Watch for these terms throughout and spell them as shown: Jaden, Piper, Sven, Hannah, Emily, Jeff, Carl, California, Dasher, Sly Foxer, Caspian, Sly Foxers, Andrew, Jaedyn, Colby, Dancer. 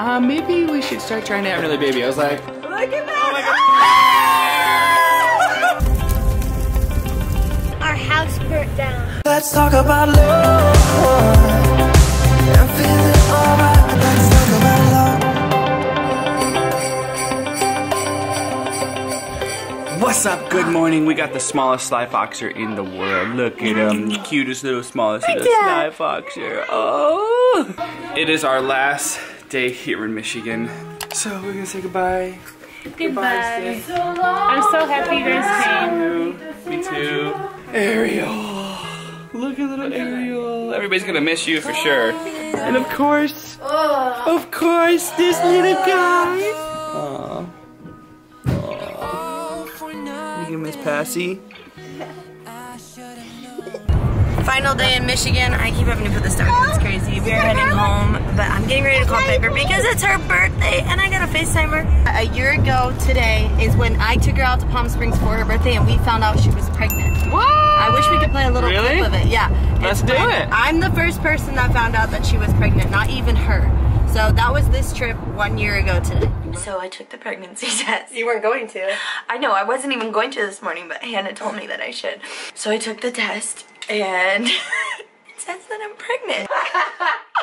Maybe we should start trying to have another baby. I was like, look at that! Oh my God. Our house burnt down. Let's talk about love. I'm feeling alright. Let's talk about love. What's up? Good morning. We got the smallest Sly Foxer in the world. Look at him. Cutest little smallest little Sly Foxer. Oh! It is our last day here in Michigan. So we're gonna say goodbye. Goodbye. So long. I'm so happy you guys came. Me too. Ariel. Look at little Ariel. Everybody's gonna miss you for sure. And of course, this little guy. Aww. Aww. You gonna miss Passy? Final day in Michigan. I keep having to put this down. It's crazy. We're heading home, but I'm getting ready to call Piper because it's her birthday and I got a FaceTime her. A year ago today is when I took her out to Palm Springs for her birthday and we found out she was pregnant. What? I wish we could play a little clip of it. Yeah. Let's do it. I'm the first person that found out that she was pregnant, not even her. So that was this trip 1 year ago today. So I took the pregnancy test. You weren't going to. I know. I wasn't even going to this morning, but Hannah told me that I should. So I took the test. And it says that I'm pregnant.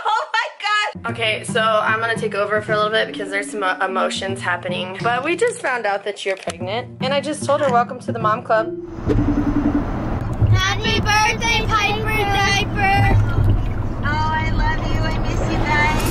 Oh my God. Okay, so I'm gonna take over for a little bit because there's some emotions happening. But we just found out that you're pregnant. And I just told her, welcome to the mom club. Happy birthday, Piper Diaper. Oh, I love you, I miss you guys.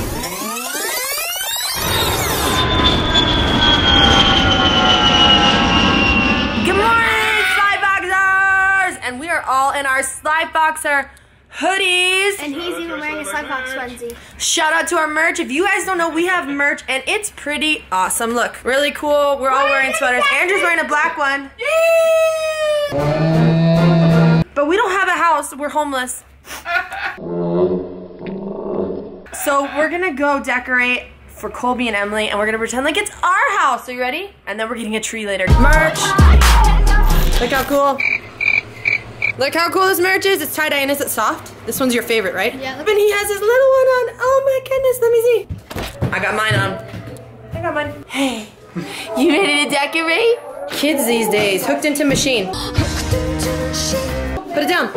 All in our Sly Foxer hoodies. And he's even wearing a Sly Fox onesie. Shout out to our merch. If you guys don't know, we have merch and it's pretty awesome. Look, really cool. We're all wearing sweaters. Andrew's wearing a black one. Yay! But we don't have a house. We're homeless. So we're gonna go decorate for Colby and Emily and we're gonna pretend like it's our house. Are you ready? And then we're getting a tree later. Merch. Look how cool. Look how cool this merch is. It's tie-dye and is it soft? This one's your favorite, right? Yeah. And he has his little one on. Oh my goodness, let me see. I got mine on. I got mine. Hey, you ready to decorate? Kids these days, hooked into machine. Put it down.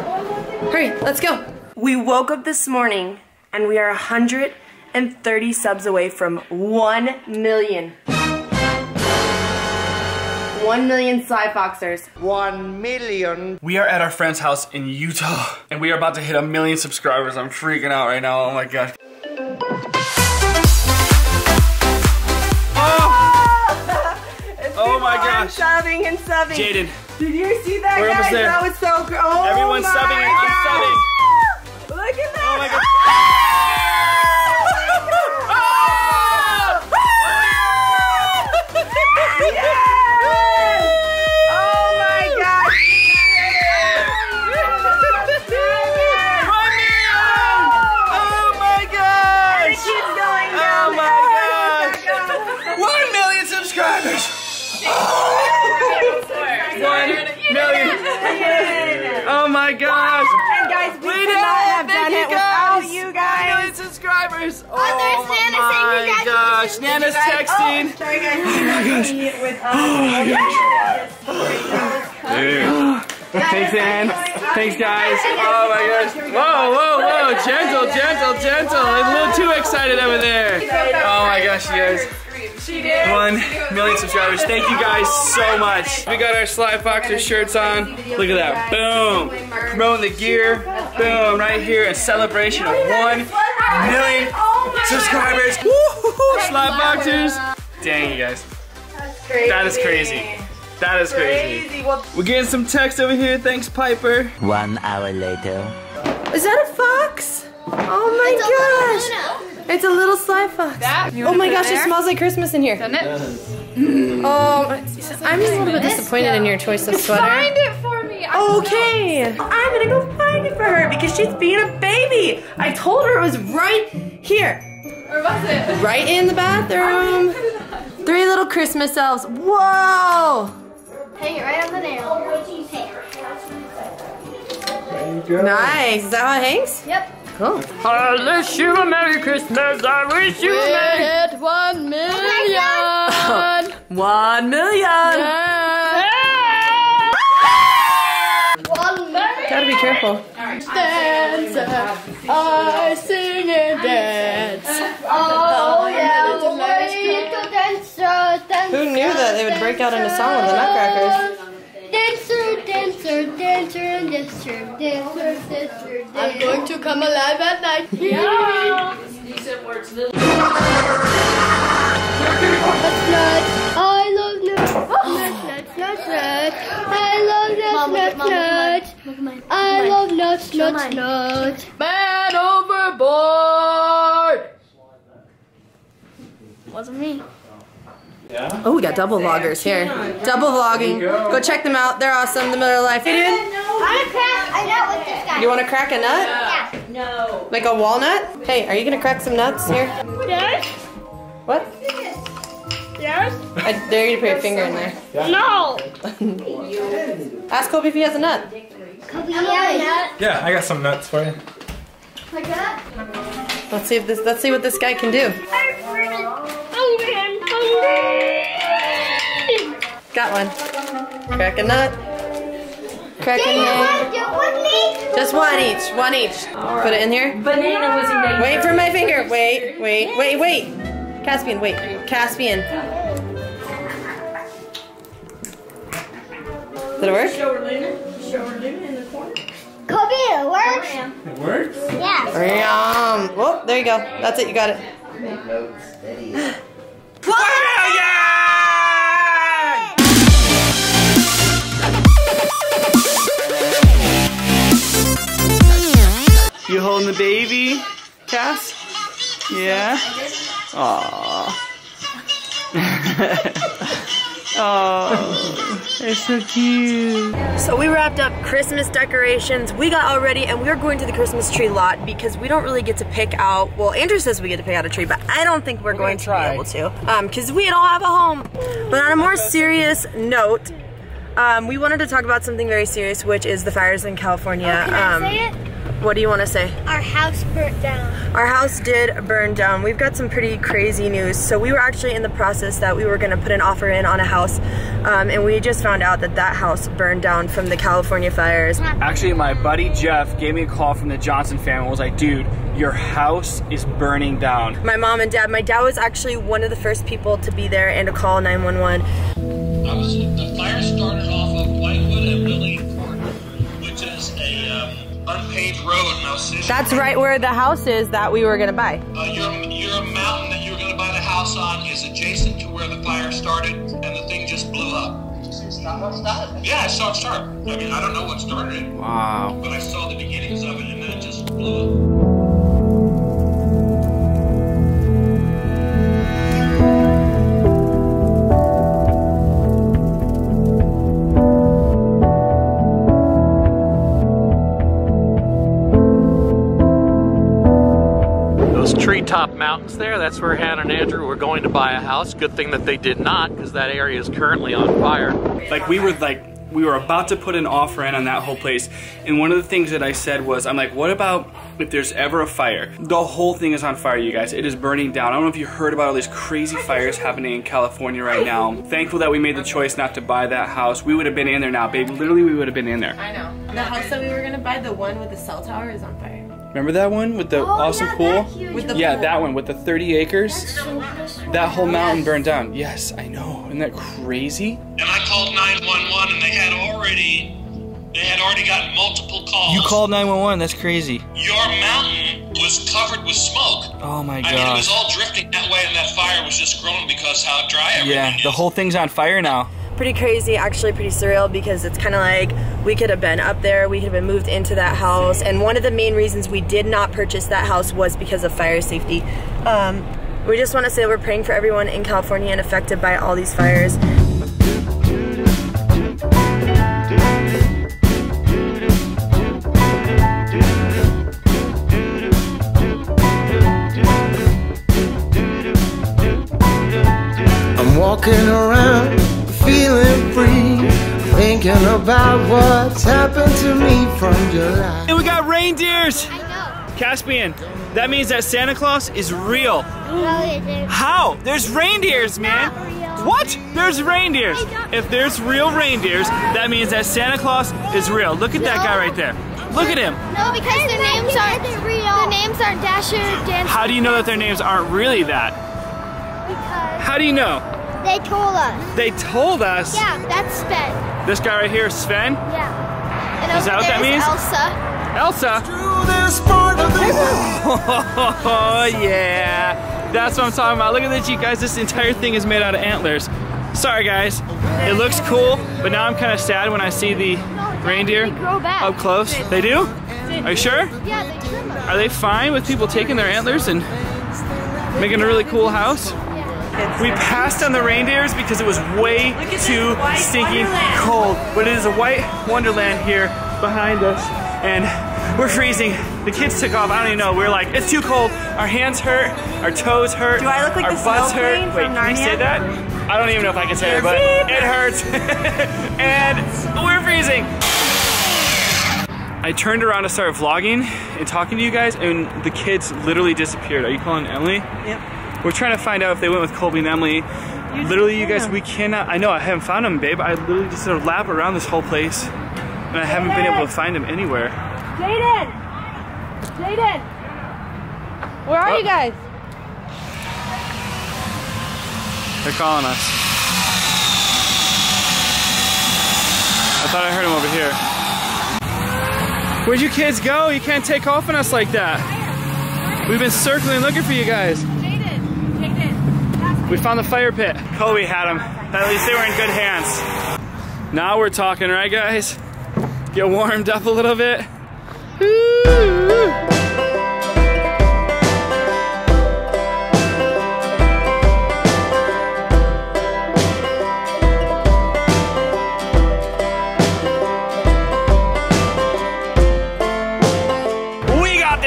Hurry, let's go. We woke up this morning and we are 130 subs away from 1 million. 1 million Sly Foxers. 1 million. We are at our friend's house in Utah, and we are about to hit 1 million subscribers. I'm freaking out right now. Oh my gosh. Oh, oh my gosh. Subbing and subbing. Jaden. Did you see that, we're guys? That was so cool. Oh, everyone's my subbing and I'm subbing. Look at that. Oh my gosh. Oh my gosh! Wow. And guys, we could not have done it without you guys. 1 million subscribers! Oh, my gosh! Nana's texting. Oh my gosh! Oh my gosh! Thanks, Anne. Thanks, guys. Oh my gosh! Whoa, whoa, whoa! Gentle, gentle, gentle! A little too excited over there. Oh my gosh, you guys! She did. 1 million subscribers. Thank you guys so much. We got our Sly Foxer shirts on. Look at that. Boom. Promoting the gear. Boom. Right here. A celebration of 1 million subscribers. Woo-hoo-hoo. Sly Foxers. Dang, you guys. That's crazy. That is crazy. That is crazy. We're getting some text over here. Thanks, Piper. 1 hour later. Is that a fox? Oh my gosh. It's a little Sly Fox. Oh my gosh, it smells like Christmas in here. Doesn't it? Oh, I'm just a little bit disappointed in your choice of sweater. Find it for me. Okay. I'm gonna go find it for her because she's being a baby. I told her it was right here. Where was it? Right in the bathroom. Three little Christmas elves. Whoa. Hang it right on the nail. Nice. Is that how it hangs? Yep. Cool. I wish you a Merry Christmas. I wish you a Merry 1 million! Yeah. Yeah. Ah! 1 million! Gotta be careful. Dancer, I sing and dance. Oh yeah, we go dancer, dancer. Who knew that they would break out into song with the Nutcrackers? Dancer, dancer, dancer, dancer, dancer, dancer, dancer. I'm going to come alive at night. Yeah. Decent words, little. I love nuts, nuts, nuts, nuts, nuts. I love nuts, nuts, nuts. I love nuts, nuts, nuts. Man overboard! Wasn't me. Yeah. Oh, we got double vloggers here. Double vlogging. Go check them out. They're awesome. The Miller Life. Hey, dude. I'm gonna crack a nut with this guy. You want to crack a nut? Yeah. No. Like a walnut? Hey, are you gonna crack some nuts here? Yes. What? Yes. Dare you to put your finger in there. Yeah. No. Ask Colby if he has a nut. Colby, you have a nut? Yeah, I got some nuts for you. Like that? Let's see if this. Let's see what this guy can do. Got one. Crack a nut. Crack a nut. Just one each. One each. Right. Put it in here. Banana was in there. Wait for my finger. Wait, wait, wait, wait. Caspian, wait. Caspian. Did it work? Show her Luna in the corner. Kobe, it works. It works? Yeah. Yum. Whoop, there you go. That's it. You got it. You holding the baby, Cass? Yeah? Aww. Oh, they're so cute. So we wrapped up Christmas decorations. We got all ready and we are going to the Christmas tree lot because we don't really get to pick out, well, Andrew says we get to pick out a tree, but I don't think we're going to be able to because we don't have a home. But on a more serious note, we wanted to talk about something very serious, which is the fires in California. Oh, can I say it? What do you want to say? Our house burnt down. Our house did burn down. We've got some pretty crazy news. So we were actually in the process that we were going to put an offer in on a house, and we just found out that that house burned down from the California fires. Actually, my buddy Jeff gave me a call from the Johnson family. I was like, dude, your house is burning down. My mom and dad. My dad was actually one of the first people to be there and to call 911. The fire started off of Whitewood and Willie Court, which is a unpaved road. That's right where the house is that we were gonna buy. Your mountain that you were gonna buy the house on is adjacent to where the fire started, and the thing just blew up. Yeah, I saw it start. I mean, I don't know what started it. Wow. But I saw the beginnings of it, and then it just blew up. Top mountains there, that's where Hannah and Andrew were going to buy a house. Good thing that they did not, because that area is currently on fire. Like we were about to put an offer in on that whole place, and one of the things that I said was, I'm like, what about if there's ever a fire? The whole thing is on fire, you guys. It is burning down. I don't know if you heard about all these crazy fires happening in California right now. Thankful that we made the choice not to buy that house. We would have been in there now, babe. Literally, we would have been in there. I know. The house that we were gonna buy, the one with the cell tower, is on fire. Remember that one with the awesome pool? That one with the 30 acres. So that whole mountain burned down. Yes, I know. Isn't that crazy? And I called 911, and they had already gotten multiple calls. You called 911. That's crazy. Your mountain was covered with smoke. Oh my gosh. I mean, it was all drifting that way, and that fire was just growing because how dry everything is. Yeah, the whole thing's on fire now. Pretty crazy, actually pretty surreal, because it's kind of like we could have been up there, we could have been moved into that house, and one of the main reasons we did not purchase that house was because of fire safety. We just want to say we're praying for everyone in California and affected by all these fires. I'm walking around feeling free, thinking about what's happened to me from July. And we got reindeers! I know. Caspian, that means that Santa Claus is real. No, how? There's reindeers, man. Not real. What? There's reindeers. If there's real reindeers, that means that Santa Claus is real. Look at that guy right there. Look at him. No, because their names aren't real. Their names are Dasher, Dancer. How do you know that their names aren't really that? Because. How do you know? They told us. They told us? Yeah, that's Sven. This guy right here is Sven? Yeah. And is that what that means? Elsa. Oh, yeah. That's what I'm talking about. Look at the cheek, guys. This entire thing is made out of antlers. Sorry, guys. It looks cool, but now I'm kind of sad when I see the reindeer up close. They do? Are you sure? Yeah, they do. Are they fine with people taking their antlers and making a really cool house? We passed on the reindeers because it was way too stinking cold, but it is a white wonderland here behind us, and we're freezing. The kids took off, I don't even know. We're like, it's too cold. Our hands hurt, our toes hurt, do I look like our butts hurt. Wait, can you say that? I don't even know if I can say it, but it hurts. And we're freezing. I turned around to start vlogging and talking to you guys, and the kids literally disappeared. Are you calling Emily? Yep. We're trying to find out if they went with Colby and Emily. Literally, you guys, we cannot, I know, I haven't found them, babe. I literally just did a lap around this whole place, and I haven't been able to find them anywhere. Jaden! Jaden! Where are you guys? They're calling us. I thought I heard them over here. Where'd you kids go? You can't take off on us like that. We've been circling looking for you guys. We found the fire pit. Colby had them. At least they were in good hands. Now we're talking, right guys? Get warmed up a little bit. Woo!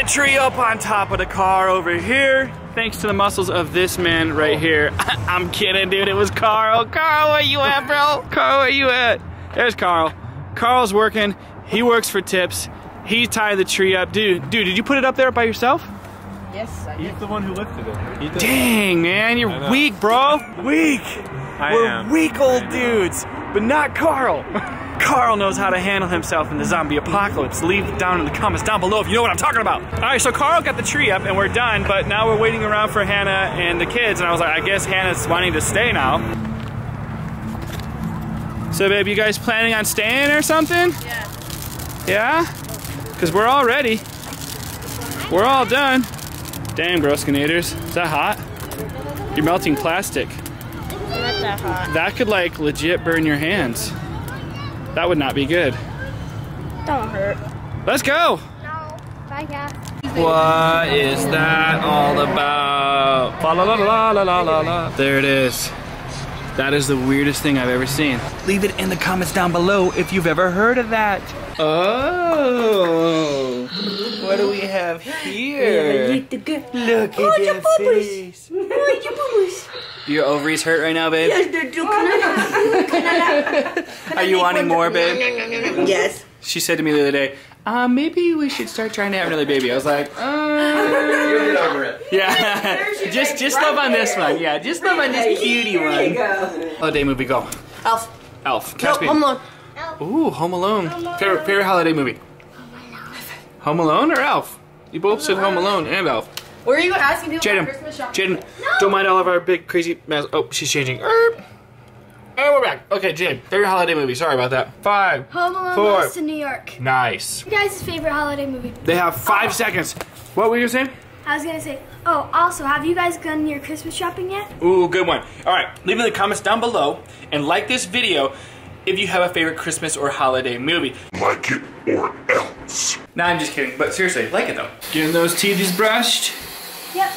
Tree up on top of the car over here, thanks to the muscles of this man right here. I'm kidding, dude, it was Carl. Carl, where you at, bro? Carl, where you at? There's Carl. Carl's working, he works for tips. He tied the tree up. Dude, did you put it up there by yourself? Yes, I did. He's the one who lifted it. Dang, man, you're weak, bro. Weak. We're weak old dudes, but not Carl. Carl knows how to handle himself in the zombie apocalypse. Leave it down in the comments down below if you know what I'm talking about. All right, so Carl got the tree up and we're done, but now we're waiting around for Hannah and the kids, and I was like, I guess Hannah's wanting to stay now. So babe, you guys planning on staying or something? Yeah. Yeah? Because we're all ready. We're all done. Dang, broskinators. Is that hot? You're melting plastic. Not that hot. That could like legit burn your hands. That would not be good. Don't hurt. Let's go! No. Bye, cat. What is that all about? La la la la la la la la. There it is. That is the weirdest thing I've ever seen. Leave it in the comments down below if you've ever heard of that. Oh. What do we have here? Look at your face. Your ovaries hurt right now, babe? Yes, they do. Are you wanting more, babe? Yes. She said to me the other day, maybe we should start trying to have another baby. I was like, you'll get over it. Yeah. just love on this one. Yeah, just love on this cutie one. There you go. Holiday movie, go. Elf. Elf. Caspian. Home Alone. Ooh, Home Alone. Favorite holiday movie? Home Alone or Elf? You both said Home Alone and Elf. Where are you asking people Jaedyn, about Christmas shopping? Jaedyn, no. Don't mind all of our big crazy mess. Oh, she's changing. And we're back. Okay, Jaedyn, they're your holiday movie. Sorry about that. Five, Home Alone, four. Lost in New York. Nice. You guys' favorite holiday movie? They have 5 seconds. What were you saying? I was gonna say, also, have you guys done your Christmas shopping yet? Ooh, good one. All right, leave in the comments down below and like this video if you have a favorite Christmas or holiday movie. Like it or else. Nah, I'm just kidding, but seriously, like it though. Getting those teethies brushed. Yep.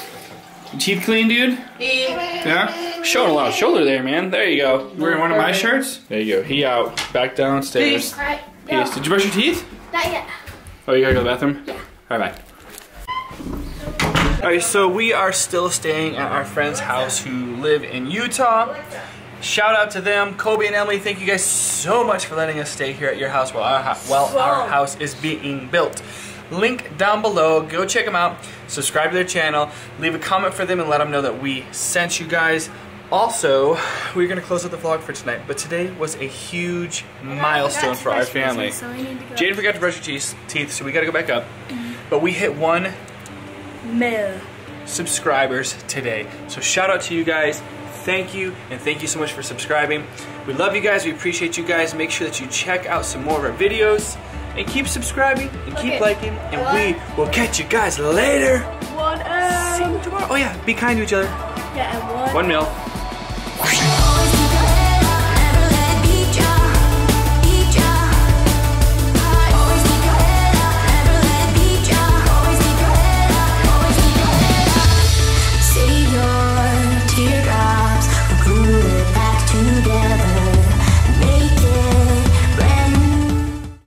Your teeth clean, dude? Yeah? Showing a lot of shoulder there, man. There you go. Wearing one of my shirts? There you go. He out. Back downstairs. Peace. All right. Peace. Did you brush your teeth? Not yet. Oh, you gotta go to the bathroom? Yeah. All right, bye. All right, so we are still staying at our friend's house who live in Utah. Shout out to them, Colby and Emily. Thank you guys so much for letting us stay here at your house while our house is being built. Link down below, go check them out, subscribe to their channel, leave a comment for them and let them know that we sent you guys. Also, we're going to close out the vlog for tonight, but today was a huge milestone for our family. So Jaden forgot to brush her teeth, so we got to go back up. But we hit 1 million subscribers today. So shout out to you guys. Thank you, and thank you so much for subscribing. We love you guys. We appreciate you guys. Make sure that you check out some more of our videos. And keep subscribing, and keep liking, and we will catch you guys later. See you tomorrow. Oh yeah, be kind to each other. Yeah, and 1 mil.